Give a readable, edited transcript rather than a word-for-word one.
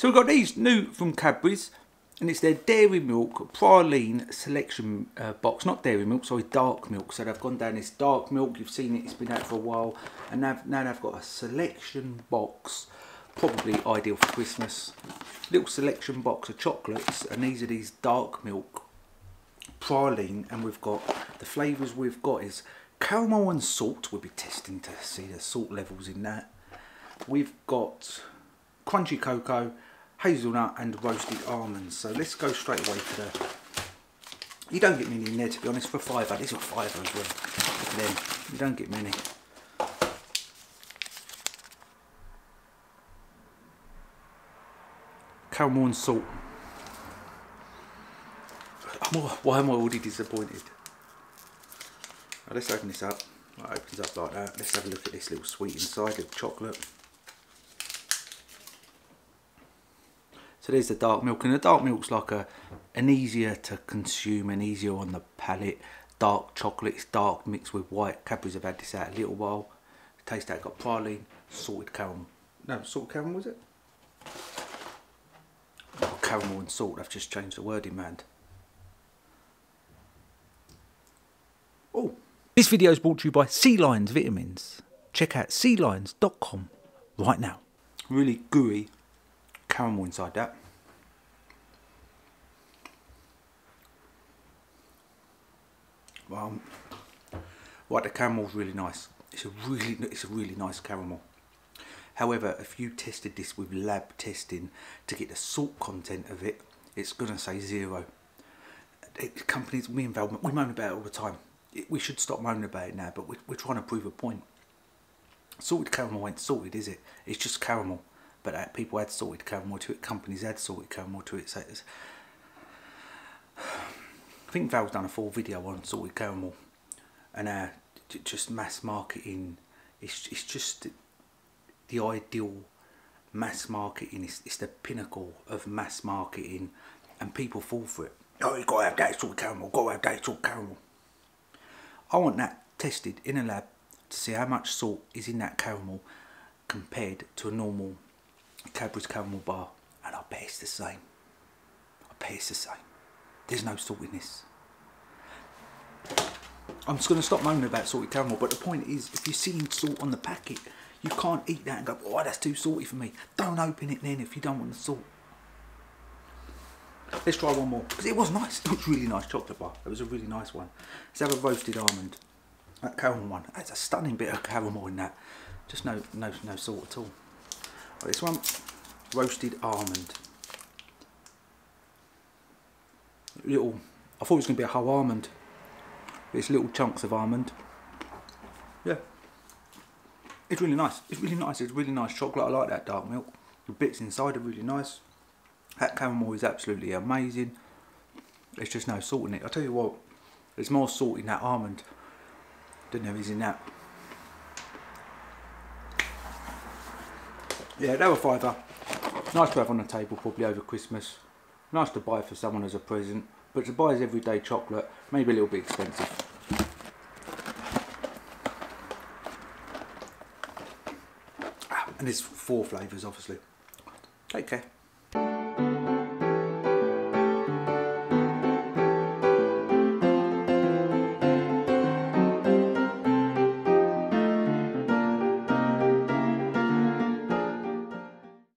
So we've got these new from Cadbury's, and it's their Dairy Milk Praline Selection box. Not Dairy Milk, sorry, Dark Milk. So they've gone down this Dark Milk, you've seen it, it's been out for a while, and now they've got a selection box, probably ideal for Christmas. Little selection box of chocolates, and these are these Dark Milk Praline, and we've got, the flavours we've got is caramel and salt. We'll be testing to see the salt levels in that. We've got crunchy cocoa, hazelnut and roasted almonds. So let's go straight away to the... You don't get many in there, to be honest, for a £5. These are £5 as well. Then you don't get many. Caramel and salt. Why am I already disappointed? Now let's open this up. It opens up like that. Let's have a look at this little sweet inside of chocolate. So there's the dark milk, and the dark milk's like an easier to consume and easier on the palate. Dark chocolate, it's dark mixed with white. Cadbury's have had this out a little while. Taste that, got praline, salted caramel. No, salted caramel was it? Oh, caramel and salt, I've just changed the wording, man. Oh. This video is brought to you by Sea Lions Vitamins. Check out sealions.com right now. Really gooey caramel inside that. Right, the caramel's really nice. It's a really nice caramel. However, if you tested this with lab testing to get the salt content of it, it's gonna say 0. Companies, me and Val, we moan about it all the time. We should stop moaning about it now, but we're trying to prove a point. Salted caramel ain't salted, is it? It's just caramel. But people add salted caramel to it, companies add salted caramel to it. So it's... I think Val's done a full video on salted caramel and just mass marketing. It's just the ideal mass marketing. It's the pinnacle of mass marketing, and people fall for it. Oh, you've got to have that salted caramel, got to have that salted caramel. I want that tested in a lab to see how much salt is in that caramel compared to a normal Cadbury's caramel bar, and I bet it's the same. I bet it's the same. There's no salt in this. I'm just going to stop moaning about salted caramel, but the point is, if you're seeing salt on the packet, you can't eat that and go, oh, that's too salty for me. Don't open it then if you don't want the salt. Let's try one more, because it was nice. It was really nice chocolate bar. It was a really nice one. Let's have a roasted almond. That caramel one. That's a stunning bit of caramel in that. Just no salt at all. This one, roasted almond. I thought it was going to be a whole almond. But it's little chunks of almond. Yeah. It's really nice. It's really nice. It's really nice chocolate. I like that dark milk. The bits inside are really nice. That caramel is absolutely amazing. There's just no salt in it. I'll tell you what, there's more salt in that almond than there is in that. Yeah, they were £5. Nice to have on the table probably over Christmas. Nice to buy for someone as a present. But to buy as everyday chocolate, maybe a little bit expensive. And there's 4 flavours, obviously. Take care.